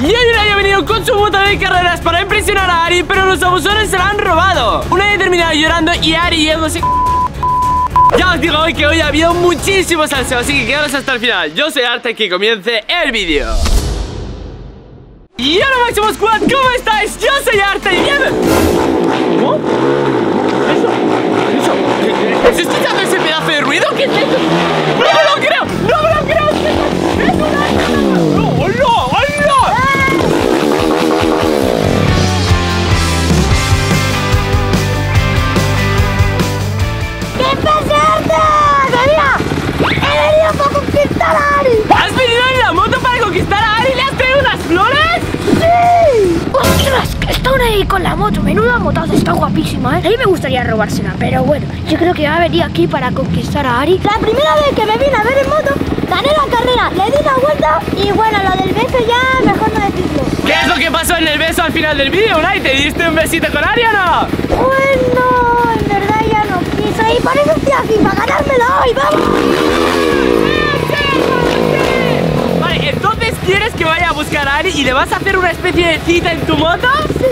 Y Unai ha venido con su bota de carreras para impresionar a Ari, pero los abusones se la han robado. Unai ha terminado llorando y Ari yéndose. Ya os digo hoy que hoy ha habido muchísimo salseo, así que quedaros hasta el final. Yo soy Arta y que comience el vídeo. Y hola Máximo Squad, ¿cómo estáis? Yo soy Arta y ¿cómo? ¿Eso? ¿Estás escuchando ese pedazo de ruido? ¿Qué es esto? ¡No me lo creo! ¡No me lo creo! ¡Es una... ¡No! ¡Hola! ¡Hola! ¿Qué pasa, Arta? ¡Natalia! ¡He venido para conquistar a Ari! ¿Has venido en la moto para conquistar a Ari? ¿Le has traído unas flores? ¡Sí! ¡Ostras! Está Unai con la moto, menuda motaza, está guapísima, ¿eh? A mí me gustaría robársela, pero bueno, yo creo que va a venir aquí para conquistar a Ari. La primera vez que me vine a ver en moto, gané la carrera, le di la vuelta y bueno, lo del beso ya mejor no decirlo. ¿Qué es lo que pasó en el beso al final del vídeo, Unai? ¿Te diste un besito con Ari o no? Bueno, en verdad ya no quiso y por eso estoy aquí, para ganármelo hoy, ¡vamos! Vale, entonces ¿quieres que vaya a buscar a Ari y le vas a hacer una especie de cita en tu moto? Sí.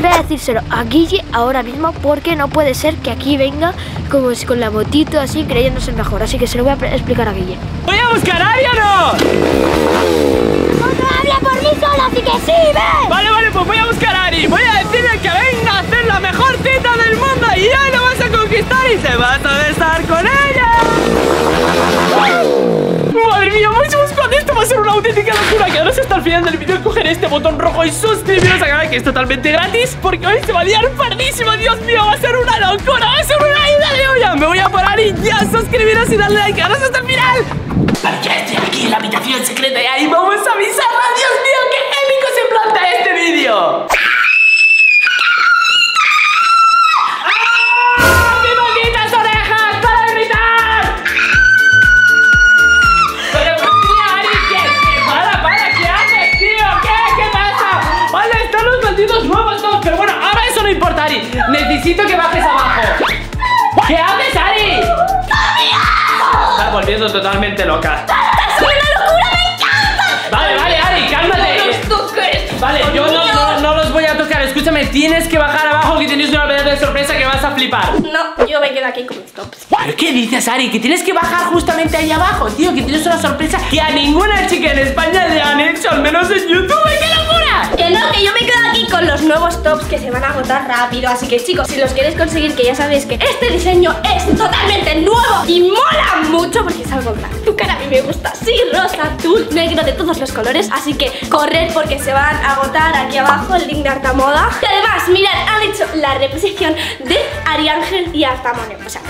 Voy a decírselo a Guille ahora mismo porque no puede ser que aquí venga como si con la motito así creyéndose mejor. Así que se lo voy a explicar a Guille. ¿Voy a buscar a Ari o no? ¡No habla por mí solo, así que sí, ven! Vale, pues voy a buscar a Ari. Voy a decirle que venga a hacer la mejor cita del mundo y ya lo vas a conquistar y se vas a besar con ella. ¡Madre mía, Máximo Squad! Esto va a ser una auténtica locura. Quedaros hasta el final del vídeo, coger este botón rojo y suscribiros al canal, que es totalmente gratis, porque hoy se va a liar pardísima. Dios mío, va a ser una locura, va a ser una ida de olla. Me voy a parar y ya, suscribiros y darle like. Quedaros hasta el final. Vale, ya estoy aquí en la habitación secreta y ahí vamos a avisarla. Dios mío, qué épico se planta este vídeo. Necesito que bajes abajo. ¿Qué haces, Ari? Está volviendo totalmente loca. ¡Es una locura! ¡Me encanta! Vale, Ari, cálmate. No los toques. Vale, yo no los voy a tocar. Escúchame, tienes que bajar abajo, que tenéis una pedazo de sorpresa que vas a flipar. No, yo me quedo aquí con mis tops. ¿Pero qué dices, Ari? Que tienes que bajar justamente ahí abajo, tío. Que tienes una sorpresa que a ninguna chica en España le han hecho, al menos en YouTube. ¡Qué locura! Que no, que yo me quedo aquí con los nuevos tops que se van a agotar rápido. Así que chicos, si los queréis conseguir, que ya sabéis que este diseño es totalmente nuevo y mola mucho porque es algo blanco. Tu cara a mí me gusta, sí, rosa, azul, negro, de todos los colores. Así que corred porque se van a agotar aquí abajo el link de Arta Moda. Y además, mirad, han hecho la reposición de Ariángel y Arta Mone. O sea,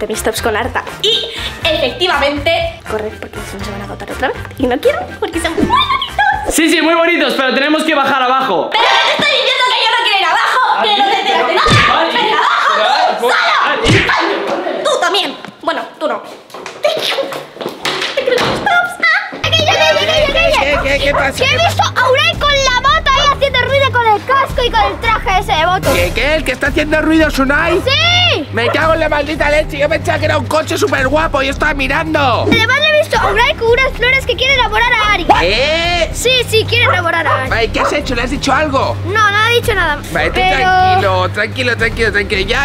de mis tops con Arta. Y efectivamente, corred porque si no se van a agotar otra vez. Y no quiero porque son muy bonitos. Sí, muy bonitos, pero tenemos que bajar abajo. Pero no te estoy diciendo que yo no quiero ir abajo. Pero no te abajo. Tú también. Bueno, tú no. ¿Qué pasa? ¿Qué he visto a Unai con la moto ahí haciendo ruido con el casco y con el traje ese de moto? ¿Qué? ¿El que está haciendo ruido es Unai? ¡Sí! Me cago en la maldita leche. Yo pensaba que era un coche súper guapo y estaba mirando. Además le he visto a Unai con unas flores que quiere enamorar a Ari. ¿Qué? Sí, quiere enamorar a Ari. Vale, ¿qué has hecho? ¿Le has dicho algo? No ha dicho nada. Vale, pero... tranquilo.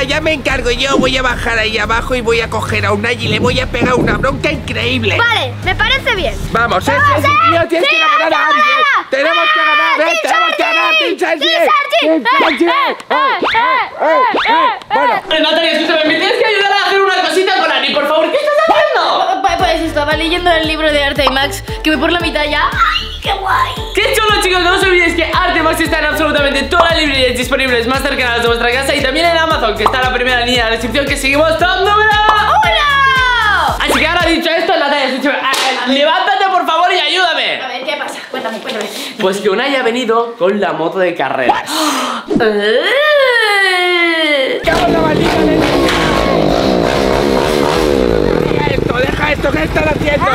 Ya me encargo yo. Voy a bajar ahí abajo y voy a coger a Unai y le voy a pegar una bronca increíble. Vale, me parece bien. Vamos, tienes que enamorar a Ari. Tenemos que ganar, tenemos que ganar. Bueno, Natalia, escúchame, me tienes que ayudar a hacer una cosita con Ari, por favor. ¿Qué estás haciendo? Pues estaba leyendo el libro de Arta y Max, que voy por la mitad ya. ¡Ay, qué guay! ¡Qué chulo, chicos! No os olvidéis que Arta y Max están en absolutamente todas las librerías disponibles más cercanas de vuestra casa y también en Amazon, que está en la primera línea de la descripción, que seguimos top número 1. Así que ahora dicho esto, Natalia, escúchame, levántate por favor y ayúdame. A ver, ¿qué pasa? Cuéntame. Pues que Unai ha venido con la moto de carreras. ¡Deja esto! ¿Qué estás haciendo?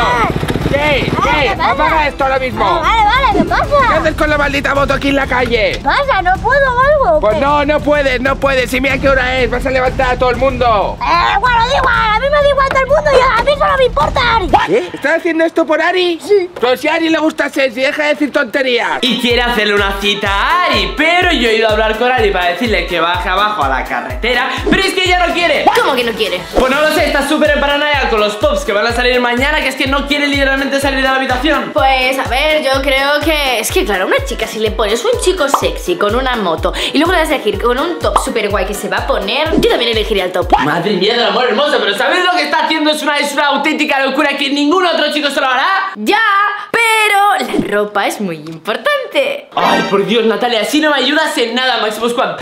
Apaga esto ahora mismo. Vale, ¿qué pasa? haces con la maldita moto aquí en la calle? Pasa, ¿no puedo o algo? Pues no, no puedes, no puedes. Y mira qué hora es, vas a levantar a todo el mundo. Bueno, da igual, a mí me da igual todo el mundo y a mí solo me importa Ari. ¿Eh? ¿Estás haciendo esto por Ari? Sí. Pues si a Ari le gusta Sergi, deja de decir tonterías. Y quiere hacerle una cita a Ari, pero yo he ido a hablar con Ari para decirle que baje abajo a la carretera, pero es que ella no quiere. ¿Cómo que no quiere? Pues no lo sé, está súper en paranoia con los tops que van a salir mañana, que es que no quiere literalmente salir de la habitación. Pues a ver, yo creo que... Es que claro, una chica, si le pones un chico sexy con una moto y luego le vas a elegir con un top súper guay que se va a poner, yo también elegiría el top. Madre mía del amor hermoso, pero ¿sabes lo que está haciendo? Es una auténtica locura que ningún otro chico se lo hará. Ya, pero la ropa es muy importante. Ay, por Dios, Natalia, si no me ayudas en nada, Máximo Squad.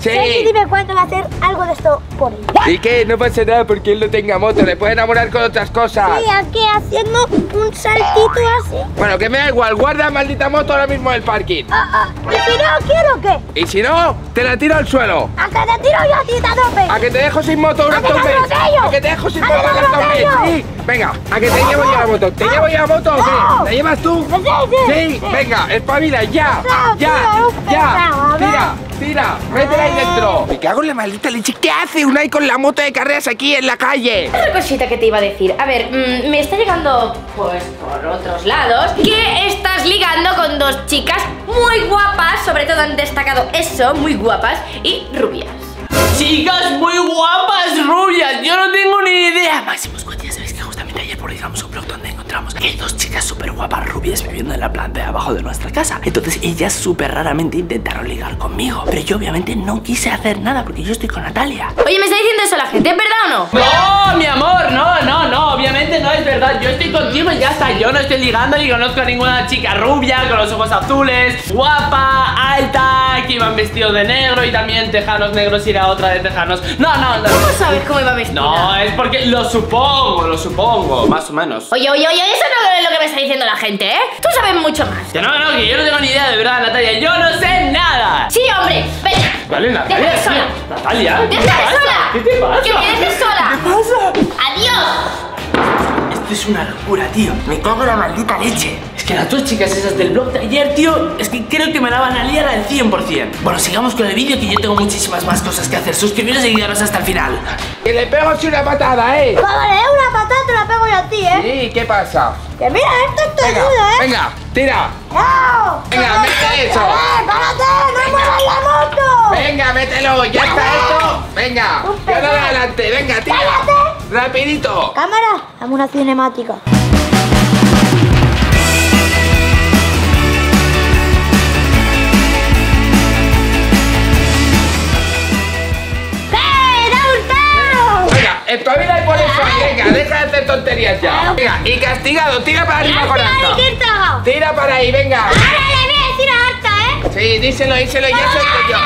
Sí. Sí, dime cuándo va a hacer algo de esto por mí. ¿Y qué? No pasa nada porque él no tenga moto, le puede enamorar con otras cosas. Sí, aquí haciendo un saltito así. Bueno, que me da igual, guarda la maldita moto ahora mismo en el parking. ¿Y si no quiero qué? ¿Y si no? Te la tiro al suelo. ¿A que te tiro yo a ti, tope? ¿A que te dejo sin moto un rato? ¿A que te dejo sin moto un sí? Venga, ¿a que te llevo yo la moto? ¿Te llevo yo la moto o qué? ¿La llevas tú? Sí, venga, espabila, ya, ya. Tira. Tira, métela ahí dentro. Me cago en la maldita leche. ¿Qué hace Unai con la moto de carreras aquí en la calle? Otra cosita que te iba a decir. A ver, me está llegando, pues, por otros lados, que estás ligando con dos chicas muy guapas. Sobre todo han destacado eso, muy guapas y rubias. Chicas muy guapas, rubias. Yo no tengo ni idea. Máximo Squad, ya sabéis que justamente ayer publicamos un blog donde encontramos que hay dos chicas súper guapas rubias viviendo en la planta de abajo de nuestra casa. Entonces ellas súper raramente intentaron ligar conmigo, pero yo obviamente no quise hacer nada porque yo estoy con Natalia. Oye, ¿me está diciendo eso la gente? ¿Es verdad o no? No, mi amor, no, obviamente no es verdad. Yo estoy contigo y ya está, yo no estoy ligando ni conozco a ninguna chica rubia con los ojos azules, guapa, alta, que iban vestidos de negro y también tejanos negros y la otra de tejanos. No. ¿Cómo sabes cómo iba vestida? No, es porque lo supongo, más o menos. Oye, eso no es lo que me está diciendo la gente, ¿eh? Tú sabes mucho más. Que no, que yo no tengo ni idea, de verdad, Natalia. Yo no sé nada. Sí, hombre, venga. Vale, Natalia. Déjame sola. Natalia. Déjame sola. ¿Qué te pasa? Que me dejes sola. ¿Qué pasa? Adiós. Esto es una locura, tío. Me cago en la maldita leche. Es que las dos chicas esas del blog de ayer, tío, es que creo que me la van a liar al 100%. Bueno, sigamos con el vídeo, que yo tengo muchísimas más cosas que hacer. Suscribiros y guiaros hasta el final. Que le pego así una patada, ¿eh? Vale, una patada te la pego yo a ti, ¿eh? Sí, ¿qué pasa? Que mira, esto es todo duro, ¿eh? Venga, tira. ¡No! Venga, mete eso. ¡Párate! ¡No muevas la moto! Venga, mételo. Ya está esto. Venga, ya dale adelante. Venga, tira. ¡Párate! Rapidito. Cámara, dame una cinemática. Espabila y por eso, venga, deja de hacer tonterías ya. Venga, y castigado, tira para arriba con Arta. Tira para ahí, venga. Ahora le voy a decir a Arta, ¿eh? Sí, díselo, ya soy yo.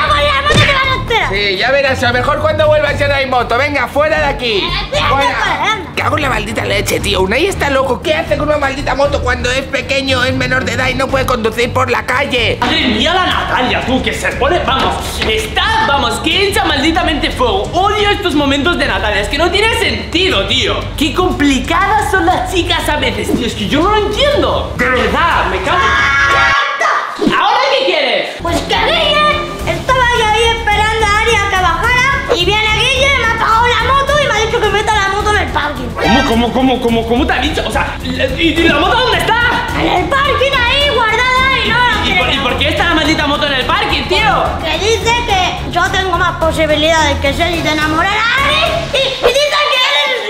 Sí, ya verás, a lo mejor cuando vuelvas ya no hay moto. Venga, fuera de aquí. Fuera. Cago en la maldita leche, tío. Unai está loco. ¿Qué hace con una maldita moto cuando es pequeño, es menor de edad y no puede conducir por la calle? Madre mía, la Natalia, tú, que se pone. Vamos, que echa malditamente fuego. Odio estos momentos de Natalia. Es que no tiene sentido, tío. Qué complicadas son las chicas a veces, tío. Es que yo no lo entiendo. De verdad, me cago. ¿Ahora qué quieres? Pues que Guille estaba yo ahí esperando a Ari a que bajara y viene Guille, me ha apagado la moto y me ha dicho que meta la moto en el parking. ¿Cómo te ha dicho? O sea, ¿y la moto dónde está? En el parking ahí, guardada y no la... ¿Y por qué está la maldita moto en el parking, tío? Que dice que yo tengo más posibilidades que Sergi de enamorar a Ari y dice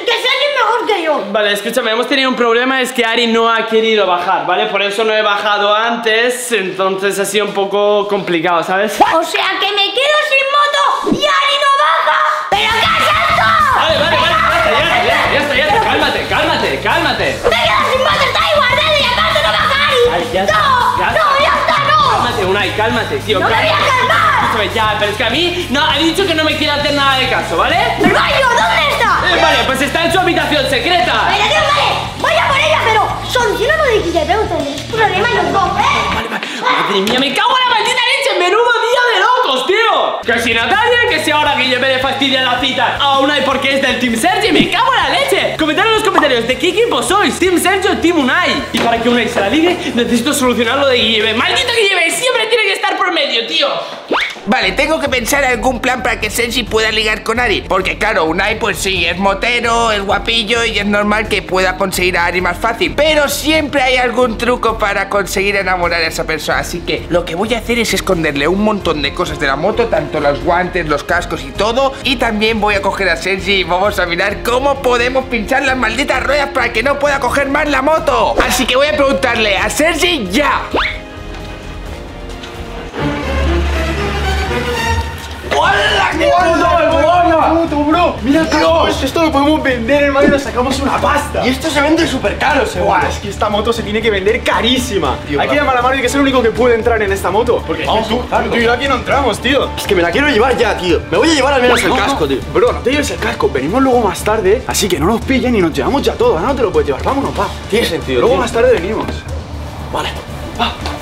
que Sergi es mejor que yo. Vale, escúchame, hemos tenido un problema, es que Ari no ha querido bajar, ¿vale? Por eso no he bajado antes, entonces ha sido un poco complicado, ¿sabes? O sea, que me quedo sin moto y Ari no baja. ¿Pero qué es esto? Vale, ya está, cálmate. Me quedo sin moto, está ahí guardada y aparte no baja Ari. Ya está, no. Cálmate, Unai, cálmate, tío. No me voy a calmar. Ya, pero es que a mí, no, ha dicho que no me quiere hacer nada de caso, ¿vale? ¡Pero Mario, ¿dónde está? Vale, pues está en su habitación secreta. Vale, Dios, vale, voy a por ella, pero soluciona lo de Guille, pregúntale. Problema los dos, ¿eh? Vale. Madre mía, me cago en la maldita leche, menudo día de locos, tío. que si Natalia, que si ahora Guille me le fastidia la cita a Unai porque es del Team Sergi. ¡Me cago en la leche! Comentad en los comentarios de qué equipo sois, Team Sergi o Team Unai. Y para que Unai se la ligue, necesito solucionar lo de Guille. ¡Maldito Guille! Siempre tiene que estar por medio, tío. Vale, tengo que pensar algún plan para que Sergi pueda ligar con Ari. Porque claro, Unai pues sí, es motero, es guapillo y es normal que pueda conseguir a Ari más fácil. Pero siempre hay algún truco para conseguir enamorar a esa persona. Así que lo que voy a hacer es esconderle un montón de cosas de la moto, tanto los guantes, los cascos y todo. Y también voy a coger a Sergi y vamos a mirar cómo podemos pinchar las malditas ruedas para que no pueda coger más la moto. Así que voy a preguntarle a Sergi ya. ¡Hola! ¡Qué puto, bro! ¡Mira, Dios! Esto lo podemos vender, hermano, y nos sacamos una pasta. Y esto se vende súper caro, seguro. Es que esta moto se tiene que vender carísima. Tío, hay que llamar a Mario, que es el único que puede entrar en esta moto. Porque vamos, tú y yo aquí no entramos, tío. Es que me la quiero llevar ya, tío. Me voy a llevar al menos el casco, tío. Bro, no te lleves el casco. Venimos luego más tarde, así que no nos pillen y nos llevamos ya todo. No te lo puedes llevar. Vámonos, pa. Tiene sentido. Luego más tarde venimos. Vale.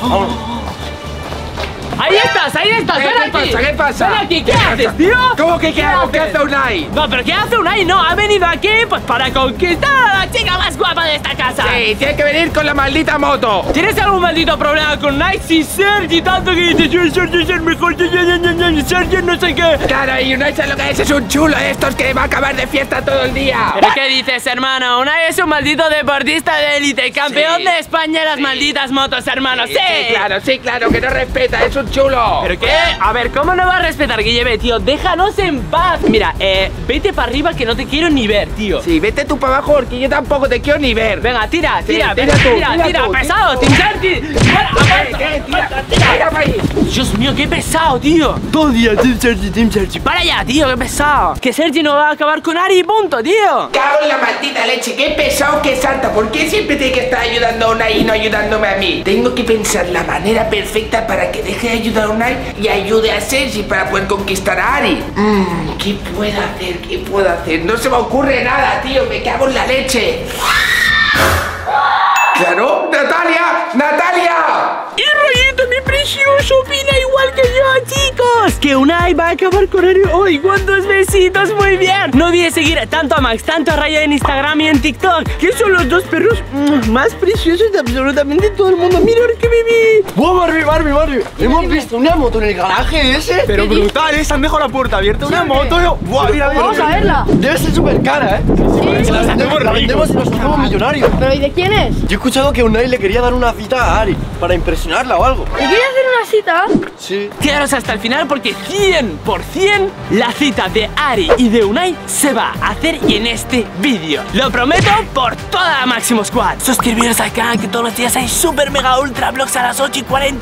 Vámonos. Ahí estás, ahí estás. Ven aquí. ¿Qué pasa? Ven aquí, ¿qué haces, tío? ¿Cómo que qué hago? ¿Qué hace Unai? No, pero ¿qué hace Unai? No, ha venido aquí pues para conquistar a la chica más guapa de esta casa. Sí, tiene que venir con la maldita moto. ¿Tienes algún maldito problema con Unai? Si Sergi tanto que dice yo, Sergi es el mejor, Sergi no sé qué. Claro, y Unai sabe lo que es un chulo de estos que va a acabar de fiesta todo el día. ¿Pero qué dices, hermano? Unai es un maldito deportista de élite, campeón de España en las malditas motos, hermano. Sí, sí, claro, que no respeta, es un chulo. ¿Pero qué? A ver, ¿cómo no va a respetar, Guille? Tío, déjanos en paz. Mira, vete para arriba que no te quiero ni ver, tío. Sí, vete tú para abajo porque yo tampoco te quiero ni ver. Venga, tira, tira, tira, tira, pesado, tira, tira. Dios mío, qué pesado, tío. Todo día, Team Sergi, Team Sergi. Para ya, tío, qué pesado. Que Sergi no va a acabar con Ari, punto, tío. Cago en la maldita leche, qué pesado que salta. ¿Por qué siempre tiene que estar ayudando a una y no ayudándome a mí? Tengo que pensar la manera perfecta para que deje de ayudar a Unai y ayude a Sergi para poder conquistar a Ari. ¿Qué puedo hacer? ¿Qué puedo hacer? No se me ocurre nada, tío. Me cago en la leche. Claro, Natalia, Natalia. ¡El rollito, mi precioso! Opina igual que yo, chicos. Que Unai va a acabar con Ari hoy. ¡Cuántos besitos! Muy bien. No olvides seguir tanto a Max, tanto a Raya en Instagram y en TikTok, que son los dos perros más preciosos de absolutamente todo el mundo. ¡Mirad qué bebé! ¡Wow, Barbie! Hemos visto una moto en el garaje ese. Pero brutal, esa han dejado la puerta abierta. Una moto. ¡Wow, mira! Vamos a verla. Debe ser súper cara, ¿eh? Sí. La vendemos y nos hacemos millonarios. ¿Pero y de quién es? Yo he escuchado que Unai le quería dar una cita a Ari para impresionarla o algo. ¿Le quería hacer una cita? Sí. Quedaros hasta el final porque 100% la cita de Ari y de Unai se va a hacer en este vídeo. Lo prometo por toda Máximo Squad. Suscribiros al canal que todos los días hay super mega ultra vlogs a las 8:40.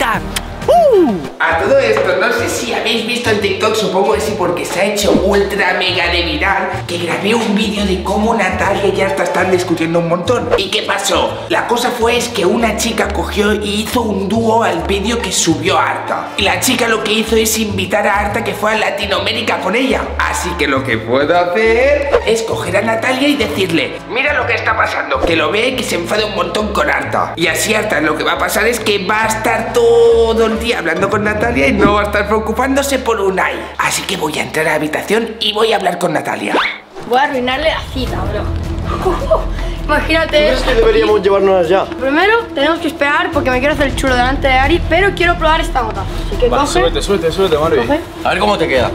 A todo esto, no sé si habéis visto en TikTok, supongo que sí porque se ha hecho ultra mega de viral, que grabé un vídeo de cómo Natalia y Arta están discutiendo un montón. ¿Y qué pasó? La cosa fue es que una chica cogió y hizo un dúo al vídeo que subió Arta. Y la chica lo que hizo es invitar a Arta que fue a Latinoamérica con ella. Así que lo que puedo hacer es coger a Natalia y decirle: mira lo que está pasando, que lo vea y que se enfade un montón con Arta. Y así Arta lo que va a pasar es que va a estar todo el día hablando con Natalia y no va a estar preocupándose por Unai. Así que voy a entrar a la habitación y voy a hablar con Natalia. Voy a arruinarle la cita, bro. Imagínate. ¿Crees que deberíamos llevárnoslas ya? Primero tenemos que esperar porque me quiero hacer el chulo delante de Ari, pero quiero probar esta moto. Así que vale, coge. Súbete, Mario. A ver cómo te queda.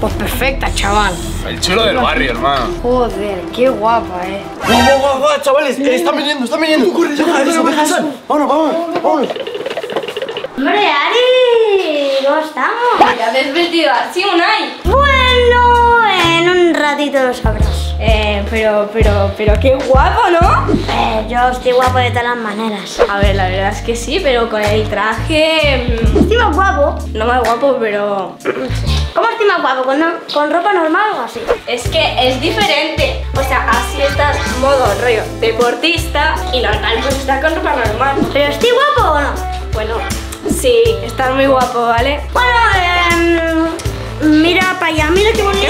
Pues perfecta, chaval. El chulo del barrio, hermano. Joder, qué guapa, guau, chavales. Están viniendo. Corre, vámonos. ¡Hombre, Ari! ¿Cómo estamos? ¿Te has vestido así, Unai? Bueno, en un ratito lo sabrás. Pero qué guapo, ¿no? Yo estoy guapo de todas las maneras. A ver, la verdad es que sí, pero con el traje... Estoy más guapo. No más guapo, pero... ¿Cómo estoy más guapo? ¿Con ropa normal o así? Es que es diferente. O sea, así estás modo rollo deportista y normal, pues estás con ropa normal. ¿Pero estoy guapo o no? Bueno... Sí, estás muy guapo, ¿vale? Bueno, mira para allá, mira qué bonito.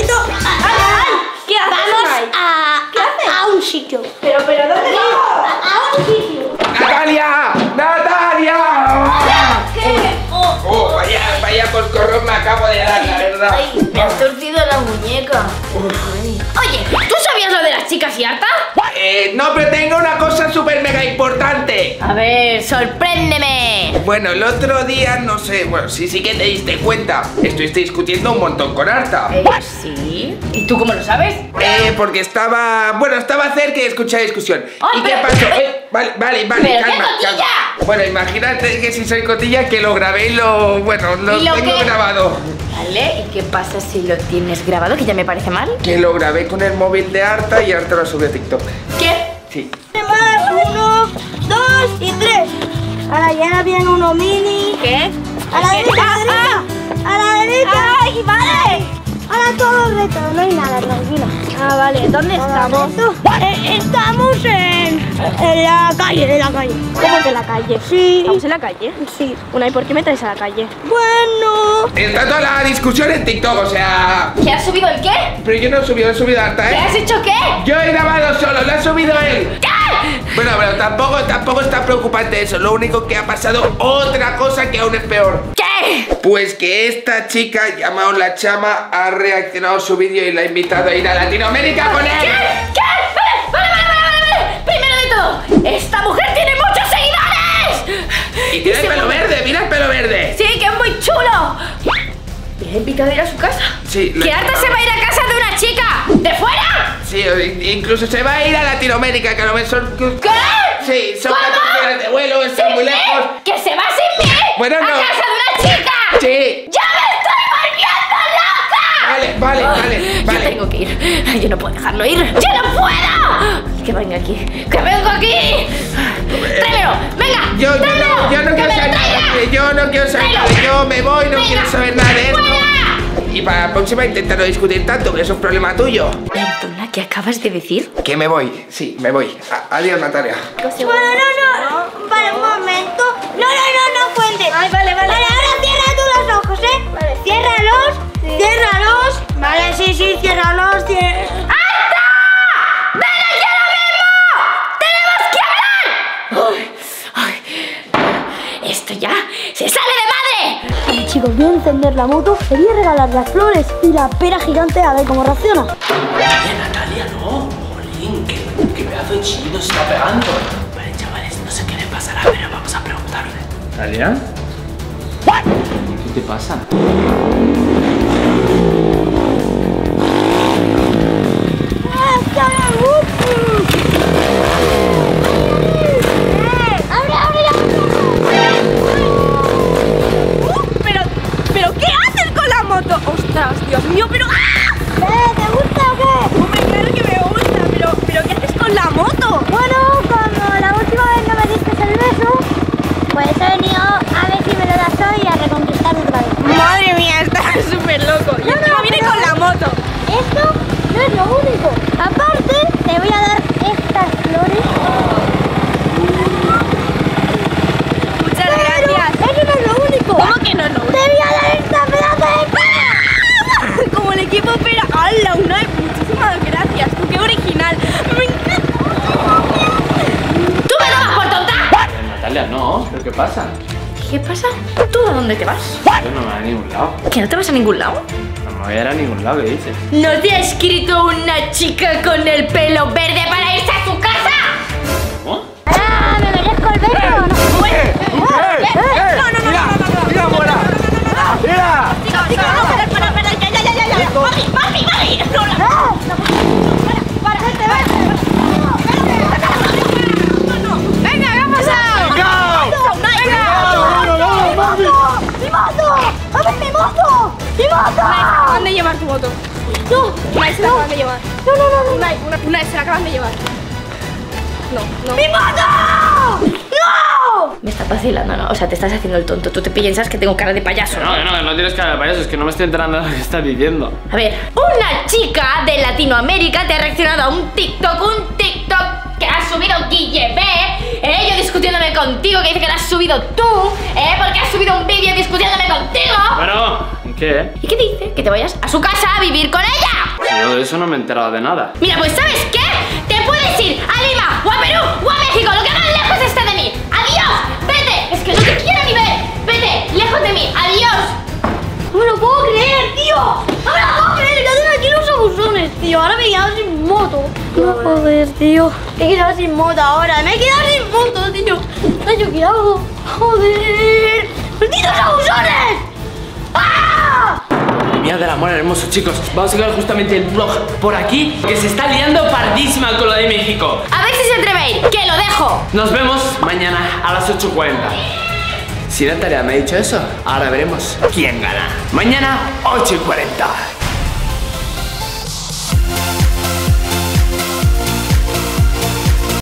¿Qué haces? Vamos a un sitio. Pero ¿dónde vamos? A un sitio. ¡Natalia! ¡Natalia! ¡Oh, vaya, vaya por correr! cabrón me acabo de dar, la verdad. Ay, me has torcido la muñeca. Ay. Oye, ¿tú sabías lo de las chicas y Arta? No, pero tengo una cosa súper mega importante. A ver, sorpréndeme. Bueno, el otro día, no sé, bueno, sí que te diste cuenta. Estuviste discutiendo un montón con Arta. Sí. ¿Y tú cómo lo sabes? Porque estaba, bueno, estaba cerca de escuchar la discusión. Oh, ¿y pero, qué pasó? Vale, pero calma, ¿qué cotilla? Calma. Bueno, imagínate que si soy cotilla, que lo grabé y lo, bueno, lo tengo que... grabado. Vale, ¿y qué pasa si lo tienes grabado? Que ya me parece mal. Que lo grabé con el móvil de Arta y Arta lo subió a TikTok. ¿Qué? Sí. Más 1, 2 y 3. A la llana viene uno mini. ¿Qué? A la derecha, a la derecha. ¡Ay, vale! Ahora todo reto, no hay nada, tranquila. Ah, vale, ¿dónde estamos? Estamos en la calle, ¿Cómo que en la calle? Sí. ¿Estamos en la calle? Sí. Una, ¿y por qué me traes a la calle? Bueno... Está toda la discusión en TikTok, o sea... ¿Que has subido el qué? Pero yo no he subido, he subido a Arta, ¿eh? ¿Qué has hecho qué? Yo he grabado solo, lo ha subido él. ¿Qué? Bueno, tampoco está preocupante eso. Lo único que ha pasado, otra cosa que aún es peor. ¿Qué? Pues que esta chica, llamada la Chama, ha reaccionado a su vídeo y la ha invitado a ir a Latinoamérica con él. ¿Qué? Vale. Primero de todo, esta mujer tiene muchos seguidores. Y tiene el pelo verde, mira el pelo verde. Sí, que es muy chulo. ¿Le he invitado a ir a su casa? Sí. ¿Que Arta se va a ir a casa de una chica de fuera? Sí, incluso se va a ir a Latinoamérica, que a lo mejor... ¿Qué? Sí, son 14 horas de vuelo, están muy lejos. ¿Que se va sin mí? Bueno, no. ¿A casa de una chica? Sí. ¡Ya me estoy volviendo loca! Vale. Yo tengo que ir. Yo no puedo dejarlo ir. ¡Yo no puedo! Que venga aquí. ¡Que vengo aquí! ¡Tráemelo! ¡Venga! Yo no quiero saber nada. Yo me voy, no quiero saber nada de esto. Y para la próxima intentar no discutir tanto, que eso es problema tuyo. Perdona, ¿qué acabas de decir? Que me voy, sí, me voy. Adiós, Natalia. Bueno, no. Vale, un momento. No cuentes. Ay, vale. Vale, ahora cierra tú los ojos, ¿eh? Vale, ciérralos. Vale, sí, ciérralos. ¡Alta! ¡Ven aquí ahora mismo! ¡Tenemos que hablar! Ay. Esto ya se sale de... Chicos, voy a encender la moto, quería regalar las flores y la pera gigante a ver cómo reacciona. Oye, Natalia, no. Jolín, qué pedazo de chillido se está pegando. Vale, chavales, no sé qué le pasará, pero vamos a preguntarle. ¿Natalia? ¿Qué te pasa? Dios mío, pero... ¡Ah! ¿Te gusta o qué? Hombre, claro que me gusta, pero ¿qué haces con la moto? Bueno, como la última vez no me diste el beso, pues he venido a ver si me lo das hoy y a reconquistar otra vez. Madre mía, estás súper loco. Y no viene con la moto. Esto no es lo único. Aparte, te voy a dar estas flores. Muchas gracias. Eso no es lo único. ¿Cómo que no es lo único? Te voy a dar esta pedazo de... Como el equipo, pero ¡hala, Unai! Muchísimas gracias, tú, qué original. ¡Me encanta! ¿Tú me dabas por tonta? Natalia, no, pero ¿qué pasa? ¿Qué pasa? ¿Tú a dónde te vas? Yo no me voy a ningún lado. ¿Que no te vas a ningún lado? No me voy a ir a ningún lado, ¿qué dices? ¿No te ha escrito una chica con el pelo verde para irse a tu casa? ¿Cómo? ¡Ah, me merezco el verde! ¡No! ¡Mira, mora! ¡Mira! ¡Mami! ¡No! ¡Venga, vamos a! ¡Venga! ¡Mi moto! Acaban de llevar tu moto. Unai, se la acaban de llevar. No. Unai, se la acaban de llevar. No. ¡Mi moto! ¡No! Me está vacilando, ¿no? O sea, te estás haciendo el tonto. Tú te piensas que tengo cara de payaso. No tienes cara de payaso. Es que no me estoy enterando de lo que estás diciendo. A ver, una chica de Latinoamérica te ha reaccionado a un TikTok que ha subido Guille, yo discutiéndome contigo, que dice que lo has subido tú, porque has subido un vídeo discutiéndome contigo. Bueno... ¿Qué? ¿Y qué dice? Que te vayas a su casa a vivir con ella. Yo de eso no me he enterado de nada. Mira, pues ¿sabes qué? Te puedes ir a Lima, o a Perú, o a México, lo que más lejos está de mí. ¡Adiós! ¡Vete! Es que no te quiero ni ver. ¡Vete! ¡Lejos de mí! ¡Adiós! Bueno, gracias, tío. Me he quedado sin moto ahora. Me he quedado sin moto, tío. Ay, ¿qué hago? Joder. ¡Malditos abusones! ¡Ah! Mía del amor hermoso, chicos. Vamos a acabar justamente el vlog por aquí, que se está liando pardísima con lo de México. A ver si se atreve a ir, que lo dejo. Nos vemos mañana a las 8:40. Si Natalia me ha dicho eso, ahora veremos quién gana. Mañana, 8:40.